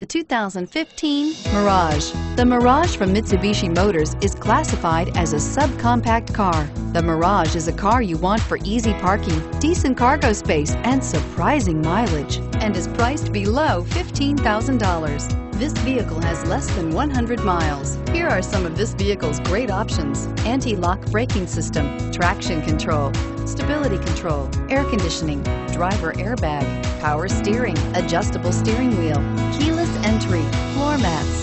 The 2015 Mirage. The Mirage from Mitsubishi Motors is classified as a subcompact car. The Mirage is a car you want for easy parking, decent cargo space, and surprising mileage, and is priced below $15,000. This vehicle has less than 100 miles. Here are some of this vehicle's great options: anti-lock braking system, traction control, stability control, air conditioning, driver airbag, power steering, adjustable steering wheel, keyless entry, floor mats,